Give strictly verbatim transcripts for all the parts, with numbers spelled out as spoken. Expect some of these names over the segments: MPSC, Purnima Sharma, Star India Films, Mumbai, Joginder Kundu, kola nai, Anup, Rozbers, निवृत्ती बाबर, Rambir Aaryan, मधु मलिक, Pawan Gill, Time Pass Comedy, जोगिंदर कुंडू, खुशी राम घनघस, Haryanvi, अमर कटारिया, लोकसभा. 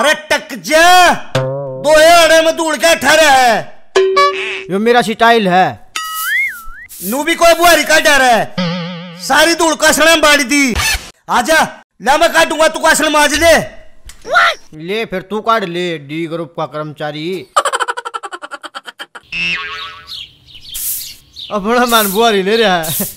अरे टक जा, दोहे में दूड़ के ठहरा है, यो मेरा स्टाइल है। नू भी कोई बुआरी का डर है, सारी धूल कसड़ में बांट दी। आजा ना मैं काटूंगा, तू कसड़ माज ले ले, फिर तू काट ले। डी ग्रुप का कर्मचारी अब बड़ा मान बुआरी ले रहा है।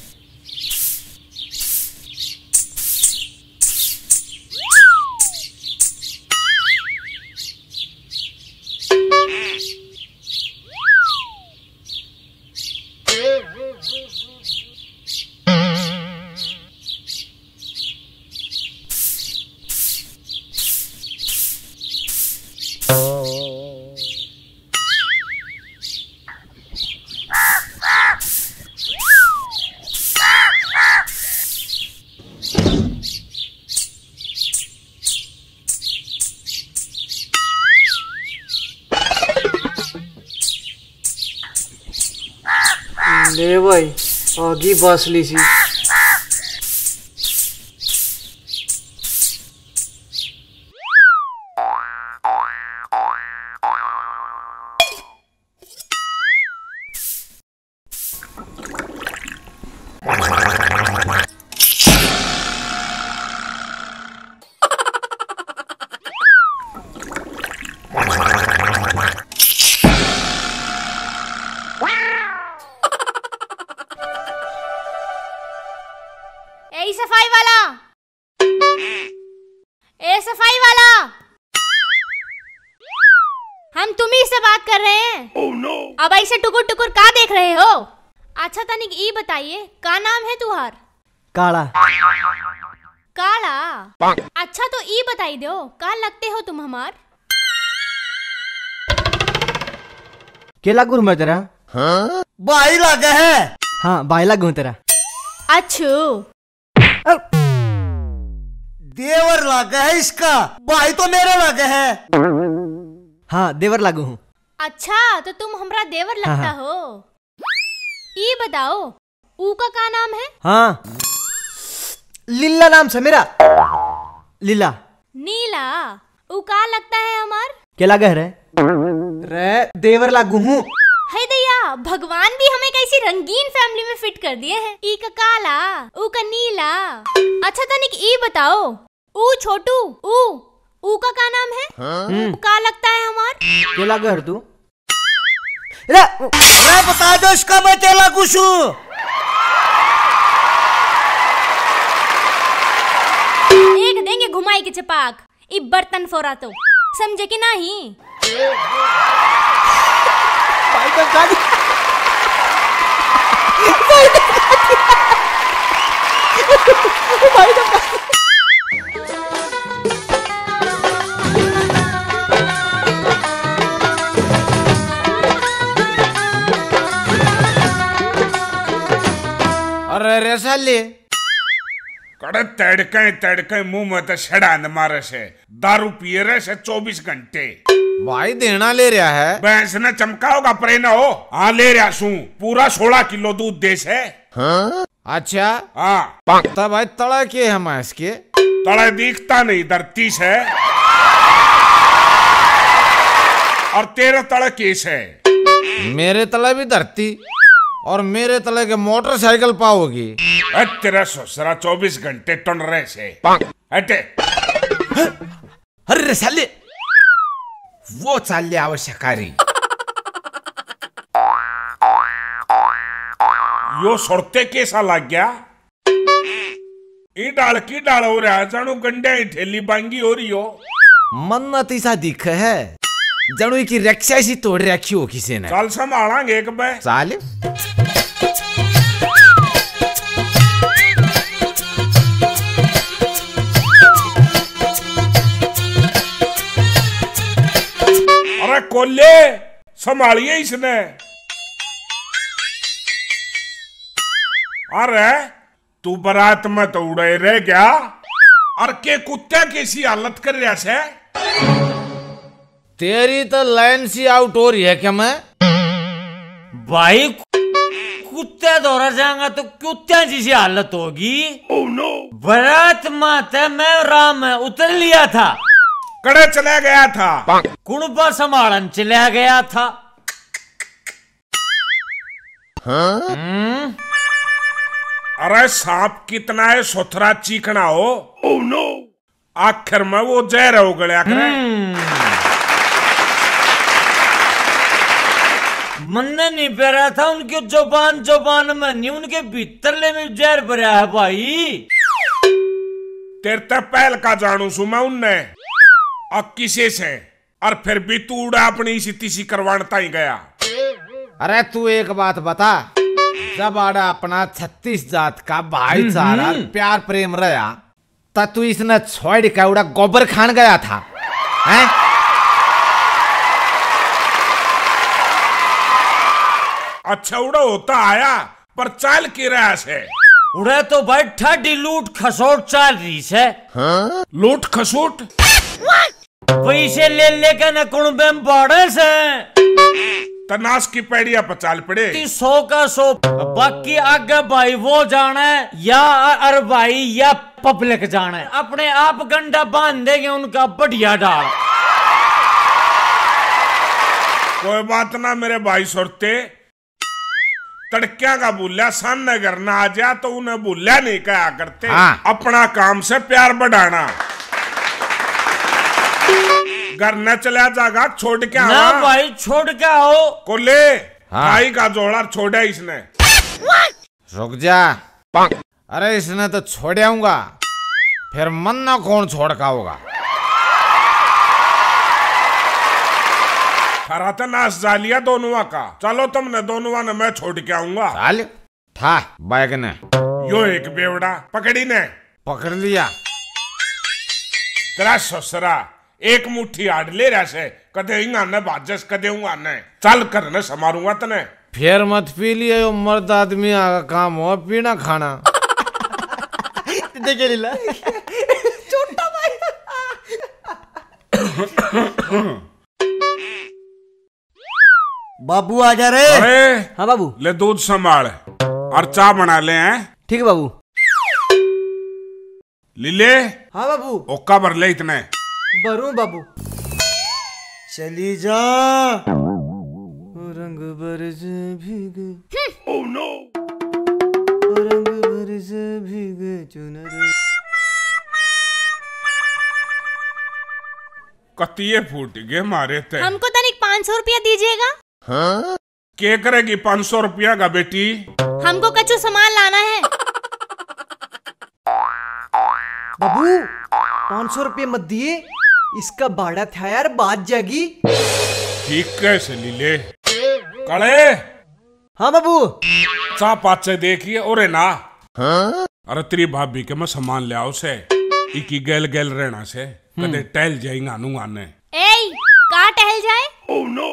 ले भाई आगी बासली सी। सफाई वाला, ए सफाई वाला, हम तुम्ही से बात कर रहे हैं। oh, no. अब ऐसे टुकुर टुकुर का देख रहे हो? अच्छा तनिक ई बताइए, का नाम है तुहार? काला। काला, अच्छा तो ई बताई दो, का लगते हो तुम हमार? केला गुरु में तेरा? हाँ? बाई लगे है। हाँ बाई लगे हूँ तेरा। अच्छू देवर लागे है इसका, भाई तो मेरा लागे है। हाँ देवर लागू हूँ। अच्छा तो तुम हमरा देवर लगता हाँ, हो। ये बताओ ऊ का क्या नाम है? हाँ लीला नाम से मेरा। लीला नीला, ऊ का लगता है हमार? क्या लागे रे? रे देवर लागू हूँ। हे दया, भगवान भी हमें कैसी रंगीन फैमिली में फिट कर दिए हैं। ई का काला, ऊ का नीला। अच्छा तनिक ई बताओ, ऊ छोटू, ऊ ऊ का का नाम है? हाँ? का लगता है हमार? केला घर तू? रे रे बता दो इसका, मैं केला कुशू। एक देंगे घुमाई के चपाक, ई बर्तन फोरा तो समझे कि नहीं? अरे रे साले, कड़े तड़के तड़के मुंह में तो छड़ान मारे से, दारू पिए रहे से चौबीस घंटे। भाई देना ले रहा है, भैंस ने चमका होगा परे ना हो। हाँ ले रहा सू, पूरा सोलह किलो दूध देश है। हाँ? अच्छा हाँ, भाई तड़ा के हम इसके तड़ा दिखता नहीं, धरती से और तेरा तड़ा केस है। मेरे तले भी धरती और मेरे तले के मोटरसाइकिल पाओगी। तेरा ससुरा चौबीस घंटे टन रहे से। हटे। अरे साले वो चालले आवश्यकारी, यो सोरते कैसा लग गया? ई डाल की डाल हो रहा, जानू गंडे ठेली बांगी हो रही हो। मन्नत ऐसा दिख है, जानू की रक्षा ऐसी तोड़ रखी हो किसी ने। चल संभालेंगे एक बार साले। कोले संभालिए इसने। अरे तू बरात में तो उड़े रह गया, और के कुत्ते कैसी हालत कर रहा से? तेरी तो लाइन सी आउट हो रही है क्या? मैं भाई कुत्ते दौरा जाऊंगा तो कुत्ते जैसी हालत होगी। oh, no. बरात में मैं राम उतर लिया था, कड़ा चला गया था, कुणबा संभालन चला गया था। हाँ? अरे सांप कितना है सोथरा चीखना हो। oh, no. आखिर में वो जहर हो गया। मन्ने नहीं पहरा था, उनके जुबान जुबान में नहीं, उनके भीतरले में जहर भरा है भाई। तेरे तक पहल का जानू सु मैं उनने और किसे से, और फिर भी तू उड़ा अपनी इसी तीसी करवाणता ही गया। अरे तू एक बात बता, जब आड़ा अपना छत्तीस जात का भाईचारा प्यार प्रेम रहा तब तू इसने छोड़ के उड़ा गोबर खान गया था हैं? अच्छा उड़ा होता आया पर चाल की रहा से उड़ा तो बैठा डी लूट खसोट चाल रही से। हाँ? लूट खसोट पैसे ले लेके न कुणबे में बाड़े से तनाश की पैड़िया पचाल पड़े सौ का सौ। बाकी आगे भाई वो जाना है या अर भाई या पब्लिक जाना है, अपने आप गंडा बांध देंगे उनका बढ़िया डाल। कोई बात ना मेरे भाई सुरते, तड़किया का बुल्ला सामने करना आ जा तो उन्हें बुल्ला नहीं कहा करते। हाँ। अपना काम से प्यार बढ़ाना, घर न चला जागा छोड़ के ना भाई, छोड़ के आओ कोले। हाँ। भाई का जोड़ा छोड़ा इसने। रुक जा, अरे इसने तो छोड़ आऊंगा, फिर मन्ना कौन छोड़ का होगा। खरा तो नाश जा लिया दोनों का, चलो तुमने दोनों ने मैं छोड़ के आऊंगा। चल था बाइक ने यो एक बेवड़ा पकड़ी ने पकड़ लिया। तेरा ससुरा एक मुट्ठी आड़ ले रहा से, कदे इंगा न बाजस कदे उंगा न, चल कर न समारूंगा तने। फिर मत पी लिया, यो मर्द आदमी का काम हो पीना खाना। देखे लीला छोटा भाई। बाबू आ जा रे। अरे हाँ बाबू, ले दूध संभाल और चा बना ले। हैं ठीक है बाबू। लीले हाँ बाबू, ओक्का भर ले इतने बरू बाबू। चली जा रंग बरस भीगे। oh, no. रंग बरस भीगे चुनर कतिये फूट गए मारे थे। हमको तनिक पाँच सौ रुपया दीजिएगा। हाँ? क्या करेगी पाँच सौ रुपया का बेटी, हमको कछु सामान लाना है। बाबू पाँच सौ रुपये मत दिए, इसका बाड़ा था यार, बात जागी। ठीक कैसे लीले कड़े। हाँ बाबू चा पाँच से देखिए। और ना हाँ? अरे तेरी भाभी के मैं सामान ले आओ से, इकी गैल गैल रहना से कदे टहल जाएंगे आनू आने। ए का टहल जाए। ओह नो,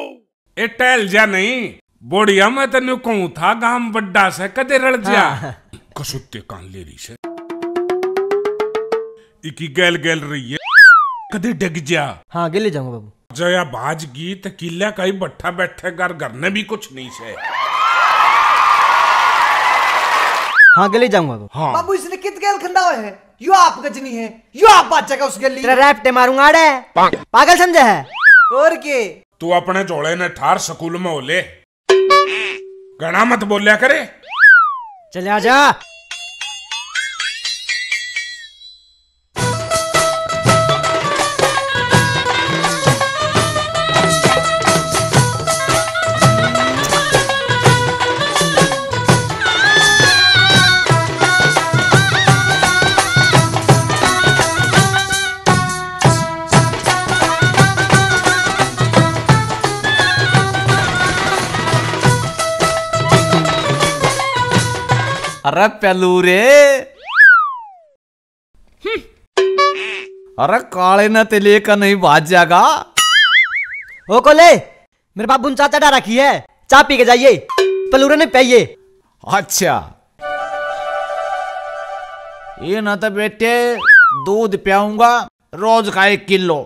ए टहल जा नहीं बोड़िया, मैं तेन कहूं था गांव बड्डा से कदे रड़ जा। हाँ। कसुत्ते कान ले रही से, इकी गैल गैल रही है कदे डग जा। हाँ गिले जाऊंगा बाबू। जया बाज गीत किला का ही बट्ठा बैठे घर घर ने भी कुछ नहीं से। हाँ गिले जाऊंगा बाबू। हाँ बाबू इसने कित गैल खंडा हुआ है, यो आप गजनी है, यो आप बादशाह का उस गली तेरा रैप टे मारूंगा। अरे पागल समझा है और के तू अपने जोड़े ने ठार स्कूल में होले, गणा मत बोलिया करे। चले आ जा। अरे पलूरे, अरे काले न तेले का नहीं भाज जाएगा। ओ कोले, मेरे बाप बुन चाचा डा रखी है, चाय पी के जाइए, पलूरे ने पिये। अच्छा ये ना तो बेटे दूध पियाऊंगा रोज का एक किलो,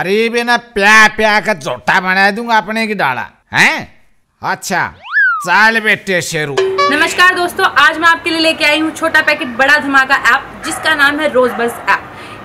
अरे बिना प्या प्या का झोटा बना दूंगा अपने की डाला हैं। अच्छा चाल बेटे शेरू। नमस्कार दोस्तों, आज मैं आपके लिए लेके आई हूँ छोटा पैकेट बड़ा धमाका ऐप, जिसका नाम है रोजबर्स ऐप।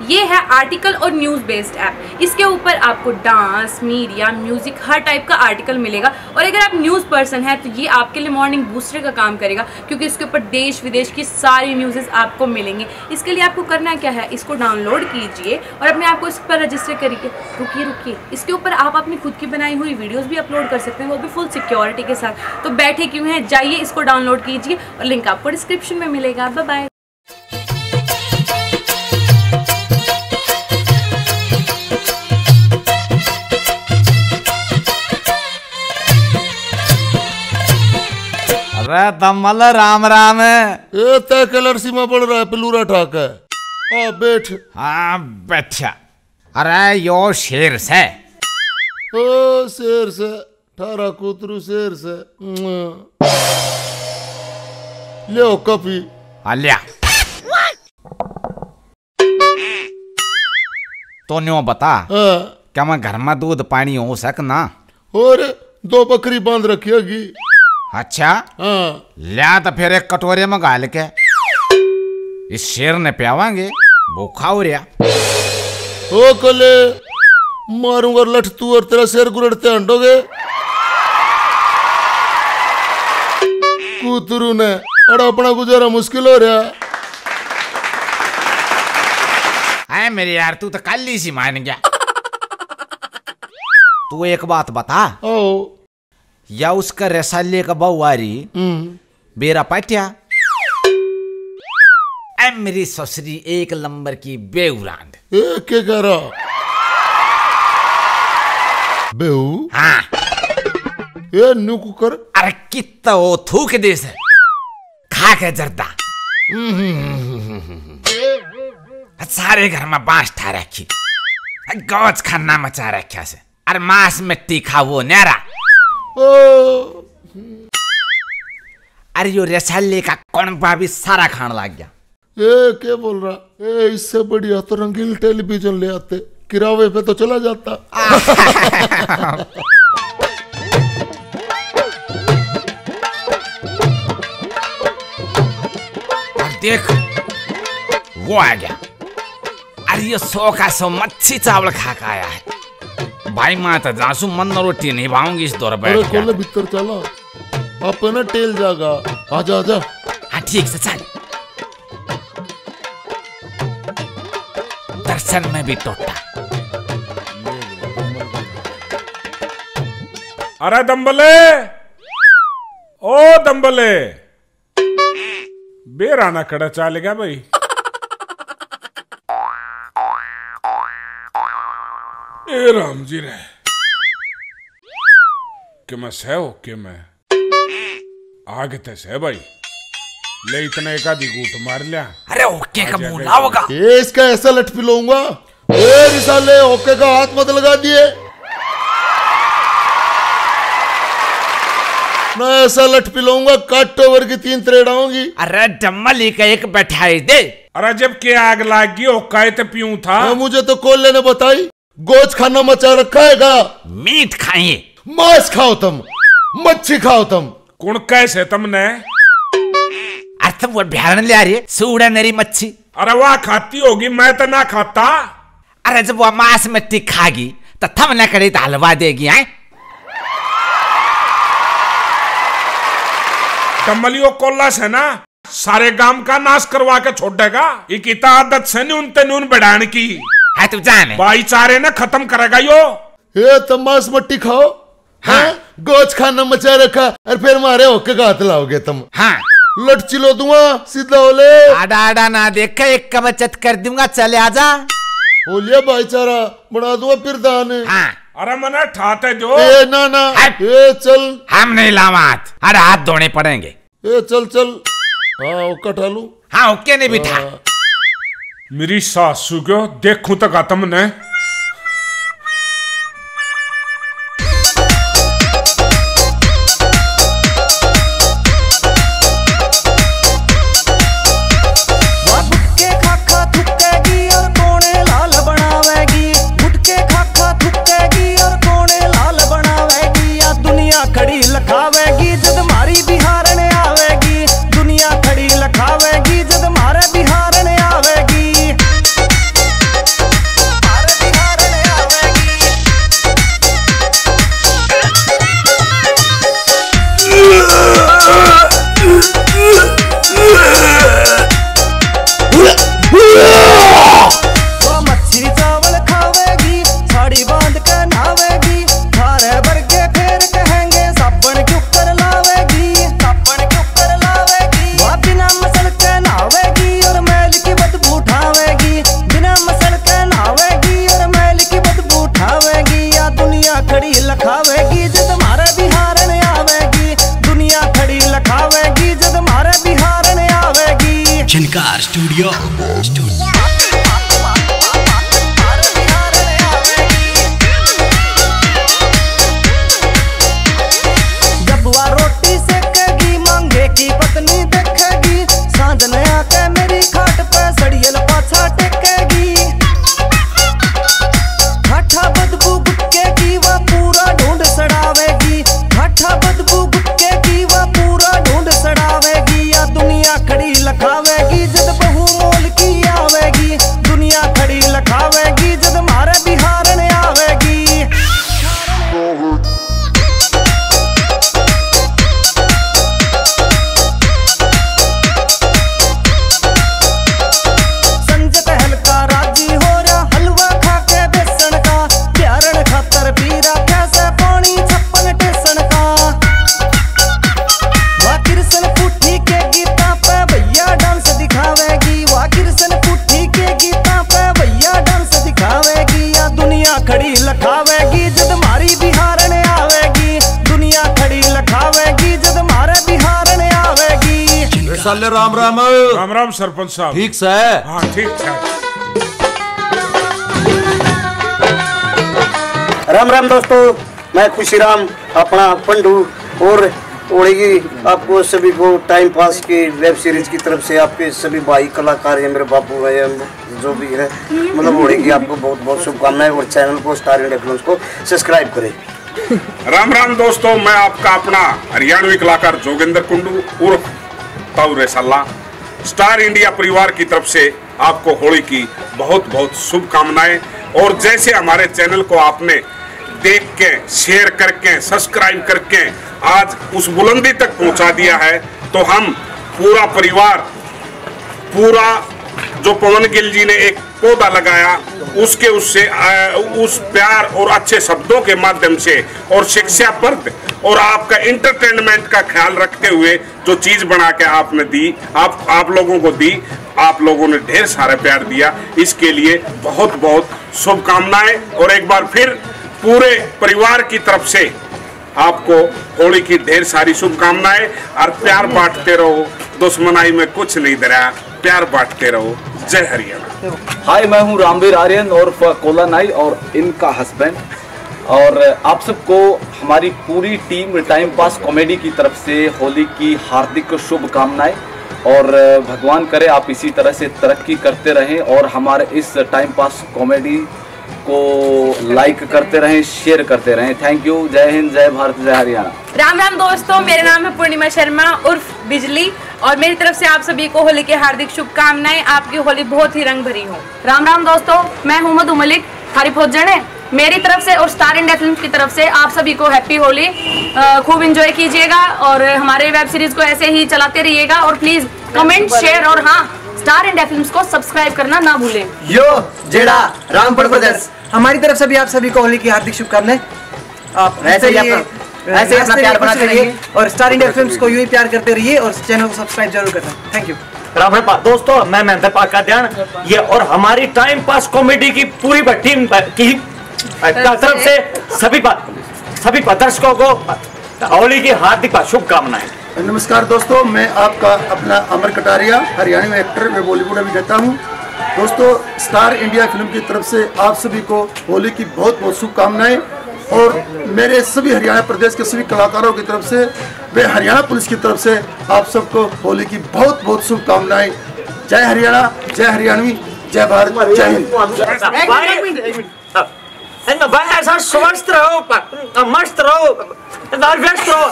ये है आर्टिकल और न्यूज़ बेस्ड ऐप। इसके ऊपर आपको डांस, मीडिया, म्यूज़िक, हर टाइप का आर्टिकल मिलेगा। और अगर आप न्यूज़ पर्सन हैं तो ये आपके लिए मॉर्निंग बूस्टर का काम करेगा, क्योंकि इसके ऊपर देश विदेश की सारी न्यूज़ आपको मिलेंगी। इसके लिए आपको करना क्या है, इसको डाउनलोड कीजिए और अपने आप को इस पर रजिस्टर करिए। रुकिए रुकिए, इसके ऊपर आप अपनी खुद की बनाई हुई वीडियोज़ भी अपलोड कर सकते हैं, वो भी फुल सिक्योरिटी के साथ। तो बैठे क्यों हैं, जाइए इसको डाउनलोड कीजिए और लिंक आपको डिस्क्रिप्शन में मिलेगा। Bye bye. तमला राम राम है। ए तय कलर सीमा पड़ रहा है, पिलूरा ठाक है। आ, बैठ। हाँ बैठा। अरे यो शेर से। ओ शेर से थारा कुतरू शेर से। ले कॉफी। अलिया। तो न्यो बता आ? क्या मैं घर में दूध पानी हो सकना? और दो बकरी बांध रखेगी। अच्छा लिया तो फिर एक कटोरे में गाल के इस शेर ने प्यावांगे, भूखा हो रहा। ओ कले मारूंगा लठ तू और तेरा शेर गुरड़ते हंडोगे। कूतरू ने अड़ा अपना गुजारा मुश्किल हो रहा है। मेरे यार तू तो काली सी मान गया। तू एक बात बता, ओ या उसका रसाले का बवारी बेरा पाटिया ऐ मेरी ससुरी एक नंबर की बेउरांड। क्या कह रहा बेऊ? हाँ ये नुकु कर। अरे कितना वो थूक दे से खा के जर्दा। सारे घर में बांस ठा रखी, गौच खाना मचा रखा से। अरे मांस में तीखा वो न्यारा। अरे यो रसाले का कौन भाभी सारा खान लग गया। ए क्या बोल रहा ए, इससे बढ़िया तो रंगील टेलीविजन ले आते, किरावे पे तो चला जाता। देख वो आ गया। अरे ये सौ का सौ मच्छी चावल खा के आया है। भाई माता जासू मन न रोटी नहीं भाऊंगी इस दौर पर। अरे भीतर चला अपना टेल जागा। आजा आजा। हाँ ठीक से चल। दर्शन में भी टोटा। अरे दम्बले, ओ दम्बले बेराना कड़ा चालेगा भाई। ए राम जी ने कि मैं सह हो कि मैं आगे थे सह भाई ले इतना एक आधी घूट मार लिया। अरे ओके का बोला होगा ये इसका ऐसा लट पिलाऊंगा। ए रिसाले ओके का हाथ मत लगा दिए ना, ऐसा लट पिलाऊंगा काट ओवर की तीन त्रेड़ाऊंगी। अरे डम्मली का एक बैठाई दे। अरे जब के आग लागी ओकाए तो पीऊं था। मुझे तो कोले ने बताई गोच खाना मचा रखाएगा। मीट खाइए, मांस खाओ, तुम मच्छी खाओ। तुम कौन कैसे तुमने अर्थ वो भ्यान ले आ रही है सूढ़ा नरी मच्छी। अरे वह खाती होगी, मैं तो ना खाता। अरे जब वह मांस मच्छी खागी तो थम न करे तो हलवा देगी। आए कमलियों कोल्लास है ना, सारे गांव का नाश करवा के छोड़ देगा। एक इता आदत से नून ते नून बढ़ाने की है। तू जाने भाई चारे ना खत्म करेगा यो। ये तो मांस मट्टी खाओ। हाँ गोच खाना मचा रखा और फिर मारे होके हाथ लाओगे तुम। हाँ लट चिलो दूंगा सीधा ओले। आडा आडा ना देखा एक का बचत कर दूंगा, चले आजा। ओलिया भाई चारा बना दूंगा फिर दाने। हाँ अरे मना ठाते जो ए ना ना ये चल। हम नहीं लावा हाथ, अरे हाथ धोने पड़ेंगे। ए चल चल। हाँ ओका ठा लू। हाँ ओके नहीं बिठा। मेरी सासू को देखूं तक आतम ने। ओंकार स्टूडियो राम राम राम राम सरपंच साहब ठीक सा है। हाँ ठीक है। राम राम दोस्तों, मैं खुशीराम अपना पंडू और ओड़ेगी आपको सभी को टाइम पास की वेब सीरीज की तरफ से आपके सभी भाई कलाकार हैं, मेरे बापू है जो भी है, मतलब ओड़ेगी आपको बहुत बहुत शुभकामनाएं और चैनल को स्टार इंडिया फिल्म्स को सब्सक्राइब करें। राम राम दोस्तों, मैं आपका अपना हरियाणवी कलाकार जोगिंदर कुंडू उर्फ रेसल्ला स्टार इंडिया परिवार की तरफ से आपको होली की बहुत बहुत शुभकामनाएं। और जैसे हमारे चैनल को आपने देख के शेयर करके सब्सक्राइब करके आज उस बुलंदी तक पहुंचा दिया है, तो हम पूरा परिवार पूरा जो पवन गिल जी ने एक पौधा लगाया उसके उससे उस प्यार और अच्छे शब्दों के माध्यम से और शिक्षा पर और आपका इंटरटेनमेंट का ख्याल रखते हुए जो चीज बना के आपने दी, आप आप लोगों को दी, आप लोगों ने ढेर सारा प्यार दिया, इसके लिए बहुत बहुत शुभकामनाएं। और एक बार फिर पूरे परिवार की तरफ से आपको होली की ढेर सारी शुभकामनाएं। और प्यार बांटते रहो, दुश्मनाई में कुछ नहीं धरा, प्यार बांटते रहो। जय हरियाणा। हाय, मैं हूँ रामबीर आर्यन और कोलानाई और इनका हस्बैंड, और आप सबको हमारी पूरी टीम टाइम पास कॉमेडी की तरफ से होली की हार्दिक शुभकामनाएं। और भगवान करे आप इसी तरह से तरक्की करते रहें और हमारे इस टाइम पास कॉमेडी को लाइक करते रहें, शेयर करते रहें। Thank you. जय हिंद, जय भारत, जय हरियाणा। राम राम दोस्तों, मेरा नाम है पूर्णिमा शर्मा उर्फ बिजली और मेरी तरफ से आप सभी को होली की हार्दिक शुभकामनाएं। आपकी होली बहुत ही रंग भरी हो। राम राम दोस्तों, मैं हूँ मधु मलिक हरिभोजन है मेरी तरफ से और स्टार इंडिया फिल्म्स की तरफ से आप सभी को हैप्पी होली। खूब एंजॉय कीजिएगा और हमारे वेब सीरीज को ऐसे ही चलाते रहिएगा और प्लीज कमेंट शेयर और हाँ स्टार इंडिया फिल्म्स को सब्सक्राइब करना ना भूलें। यो जेड़ा रामपुर प्रदेश, हमारी तरफ से भी आप सभी को होली की हार्दिक शुभकामनाएं। आप ऐसे ही ऐसे अपना प्यार बनाते रहिए और स्टार इंडिया फिल्म्स को यूं ही प्यार करते रहिए और चैनल को सब्सक्राइब जरूर करना। Thank you. राम राम दोस्तों, मैं महेंद्र पाका ध्यान ये और हमारी टाइम पास कॉमेडी की पूरी टीम की तरफ से सभी सभी दर्शकों को होली की हार्दिक शुभकामनाएं। नमस्कार दोस्तों, मैं आपका अपना अमर कटारिया हरियाणवी एक्टर, मैं बॉलीवुड अभी रहता हूँ। दोस्तों, स्टार इंडिया फिल्म की तरफ से आप सभी को होली की बहुत बहुत शुभकामनाएं और मेरे सभी हरियाणा प्रदेश के सभी कलाकारों की तरफ से वे हरियाणा पुलिस की तरफ से आप सबको होली की बहुत बहुत शुभकामनाएं। जय हरियाणा, जय हरियाणवी, जय भारत, जय हिंद। स्वस्थ रहो, मस्त रहो, व्यस्त रहो।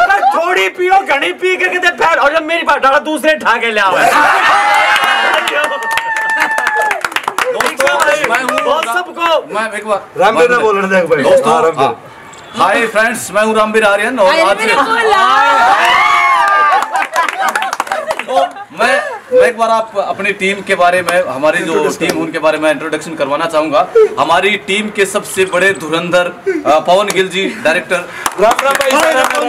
अगर थोड़ी पियो घनी पी करके और जब मेरी बात डाला दूसरे ठाके ले आओ। हाय फ्रेंड्स, मैं हूँ रामबीर आर्यन और आज मैं मैं एक बार आप अपनी टीम के बारे में, हमारी जो टीम उनके बारे में इंट्रोडक्शन करवाना चाहूंगा। हमारी टीम के सबसे बड़े धुरंधर पवन गिल जी डायरेक्टर, और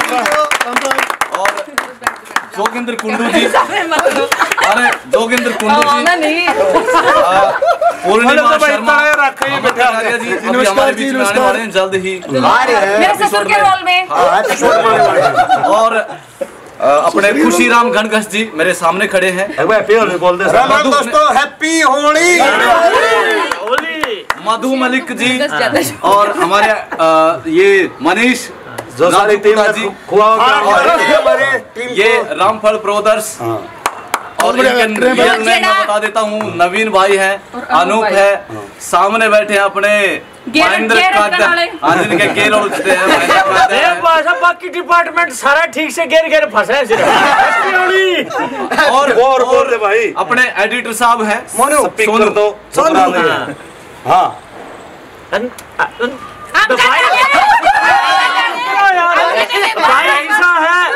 जोगिंदर कुंडू जी, अरे जोगिंद्र कुंडू जी, पूर्णिमा शर्मा जी अभी हमारे बीच में आने वाले हैं जल्द ही, और अपने खुशी राम घनघस जी मेरे सामने खड़े हैं। दोस्तों हैप्पी होली। मधु मलिक जी और हमारे ये मनीष जो सारी टीम जी, ये रामफल ब्रदर्स और मैं बता देता हूँ नवीन भाई है, अनूप है, सामने बैठे अपने बाकी डिपार्टमेंट सारा ठीक से गेर गेर फंसा है। और भाई अपने एडिटर साहब है सोनू। हाँ भाई ऐसा है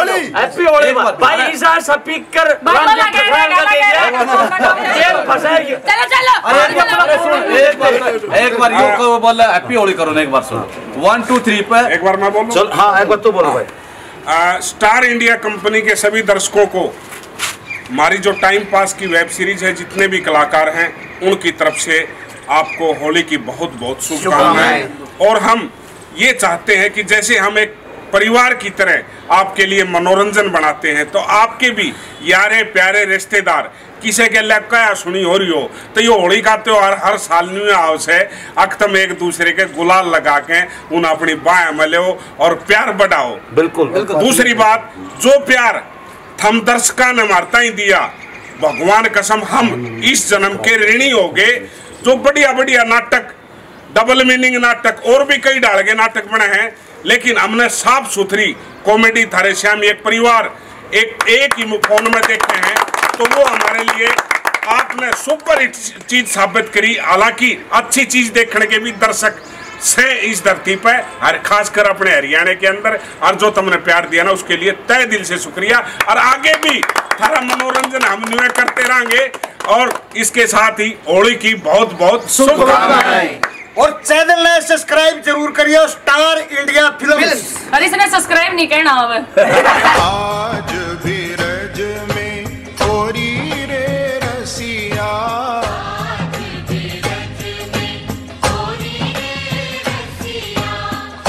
भाई ऐसा भाई ऐसा स्पीकर एक बार यो बोल हैप्पी होली करो ना। एक बार सुनो वन टू थ्री पे एक बार मैं बोलूं। चल हाँ एक बार तू बोलो भाई। स्टार इंडिया कंपनी के सभी दर्शकों को हमारी जो टाइम पास की वेब सीरीज है जितने भी कलाकार हैं उनकी तरफ से आपको होली की बहुत बहुत शुभकामनाएं। और हम ये चाहते हैं कि जैसे हम एक परिवार की तरह आपके लिए मनोरंजन बनाते हैं तो आपके भी यारे प्यारे रिश्तेदार किसे के लपकाया सुनी हो रही हो तो ये होली का त्योहार हर साल न्यू हाउस है अख्तम एक दूसरे के गुलाल लगा के उन्हें अपनी बाएं मिलो और प्यार बढ़ाओ। बिल्कुल, बिल्कुल। दूसरी बात जो प्यार थम दर्शका ने मारता ही दिया भगवान कसम हम इस जन्म के ऋणी हो गए। जो बढ़िया बढ़िया नाटक डबल मीनिंग नाटक और भी कई डाल के नाटक बने हैं लेकिन हमने साफ सुथरी कॉमेडी थारे श्याम एक परिवार एक एक ही फोन में देखते हैं तो वो हमारे लिए आपने सुपर हिट चीज साबित करी। हालांकि अच्छी चीज देखने के भी दर्शक से इस धरती पर और खासकर अपने हरियाणा के अंदर और जो तुमने प्यार दिया ना उसके लिए तय दिल से शुक्रिया। और आगे भी थारा मनोरंजन हम न्यूज करते रहेंगे और इसके साथ ही होली की बहुत बहुत शुभकामनाएं। और चैनल ने सब्सक्राइब जरूर करिए स्टार इंडिया फिल्म्स। अरे इसने सब्सक्राइब नहीं करना आज भी रज में होरी रे रसिया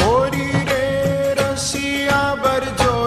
होरी रे रसिया बरजो